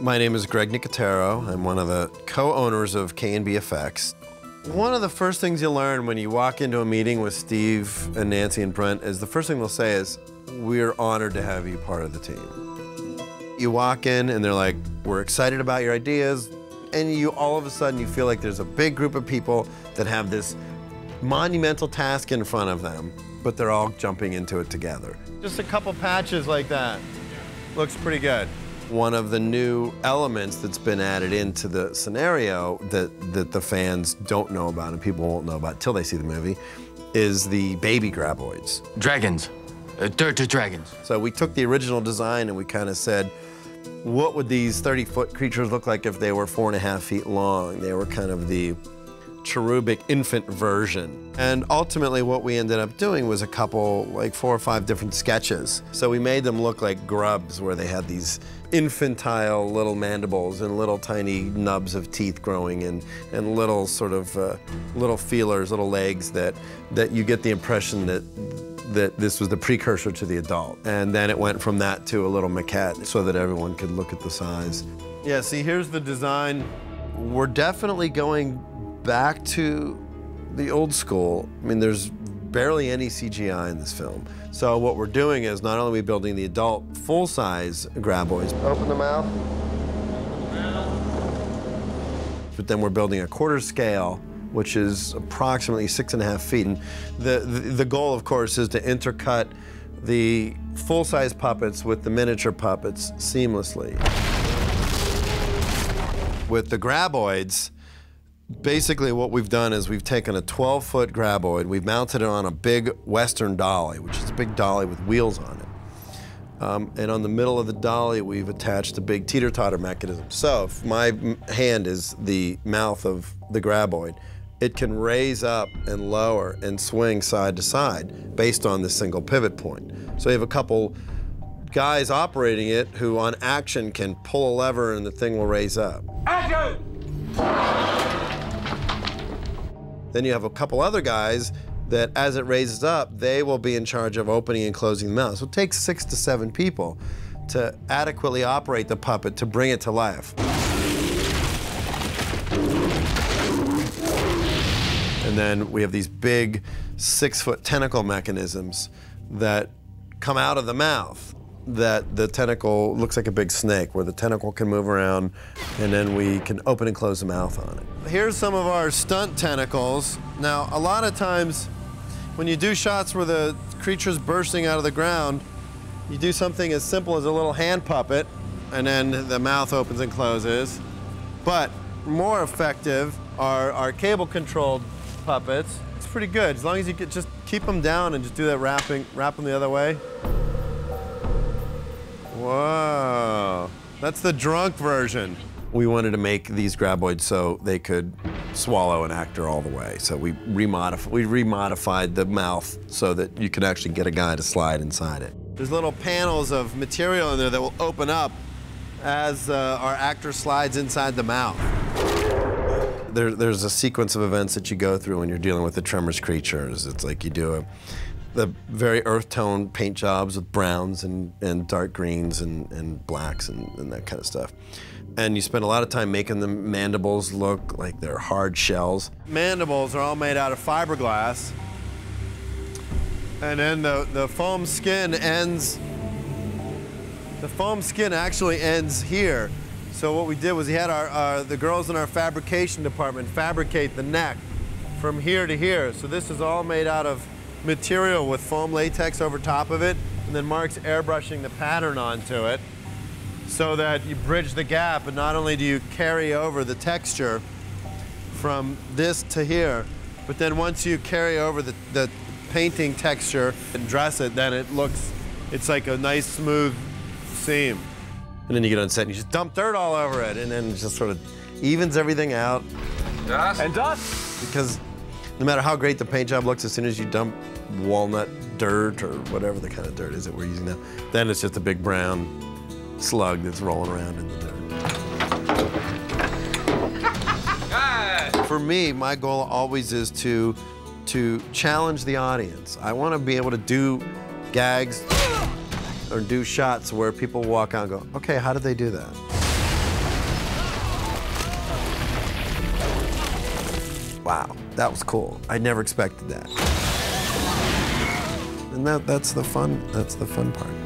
My name is Greg Nicotero. I'm one of the co-owners of KNB Effects. One of the first things you learn when you walk into a meeting with Steve and Nancy and Brent is the first thing they'll say is, we're honored to have you part of the team. You walk in and they're like, we're excited about your ideas. And you all of a sudden you feel like there's a big group of people that have this monumental task in front of them, but they're all jumping into it together. Just a couple patches like that. Looks pretty good. One of the new elements that's been added into the scenario that the fans don't know about and people won't know about till they see the movie is the baby Graboids. Dragons. Dirt dragons. So we took the original design and we kind of said, what would these 30-foot creatures look like if they were 4.5 feet long? They were kind of the cherubic infant version. And ultimately what we ended up doing was a couple, like 4 or 5 different sketches. So we made them look like grubs where they had these infantile little mandibles and little tiny nubs of teeth growing and little sort of little feelers, little legs that you get the impression that this was the precursor to the adult. And then it went from that to a little maquette so that everyone could look at the size. Yeah, see, here's the design. We're definitely going back to the old school. I mean, there's barely any CGI in this film. So what we're doing is not only are we building the adult full-size Graboids. Open the mouth. But then we're building a quarter scale, which is approximately 6.5 feet. And the goal, of course, is to intercut the full-size puppets with the miniature puppets seamlessly. With the Graboids, basically what we've done is we've taken a 12-foot Graboid, we've mounted it on a big Western dolly, which is a big dolly with wheels on it. And on the middle of the dolly, we've attached a big teeter-totter mechanism. So if my hand is the mouth of the Graboid, it can raise up and lower and swing side to side based on this single pivot point. So you have a couple guys operating it who on action can pull a lever and the thing will raise up. Action! Then you have a couple other guys that, as it raises up, they will be in charge of opening and closing the mouth. So it takes 6 to 7 people to adequately operate the puppet to bring it to life. And then we have these big 6-foot tentacle mechanisms that come out of the mouth, that the tentacle looks like a big snake, where the tentacle can move around, and then we can open and close the mouth on it. Here's some of our stunt tentacles. Now, a lot of times, when you do shots where the creature's bursting out of the ground, you do something as simple as a little hand puppet, and then the mouth opens and closes. But more effective are our cable-controlled puppets. It's pretty good, as long as you could just keep them down and just do that wrap them the other way. Whoa, that's the drunk version. We wanted to make these Graboids so they could swallow an actor all the way. So we remodified the mouth so that you could actually get a guy to slide inside it. There's little panels of material in there that will open up as our actor slides inside the mouth. There's a sequence of events that you go through when you're dealing with the Tremors creatures. It's like you do the very earth tone paint jobs with browns and dark greens and blacks and that kind of stuff. And you spend a lot of time making the mandibles look like they're hard shells. Mandibles are all made out of fiberglass. And then the foam skin ends, the foam skin actually ends here. So what we did was we had the girls in our fabrication department fabricate the neck from here to here. So this is all made out of material with foam latex over top of it, and then Mark's airbrushing the pattern onto it so that you bridge the gap, and not only do you carry over the texture from this to here, but then once you carry over the painting texture and dress it, then it looks, it's like a nice smooth seam. And then you get on set and you just dump dirt all over it, and then it just sort of evens everything out. Dust. And dust! Because no matter how great the paint job looks, as soon as you dump walnut dirt or whatever the kind of dirt is that we're using now, then it's just a big brown slug that's rolling around in the dirt. For me, my goal always is to to challenge the audience. I want to be able to do gags or do shots where people walk out and go, okay, how did they do that? Wow, that was cool. I never expected that. And that's the fun part.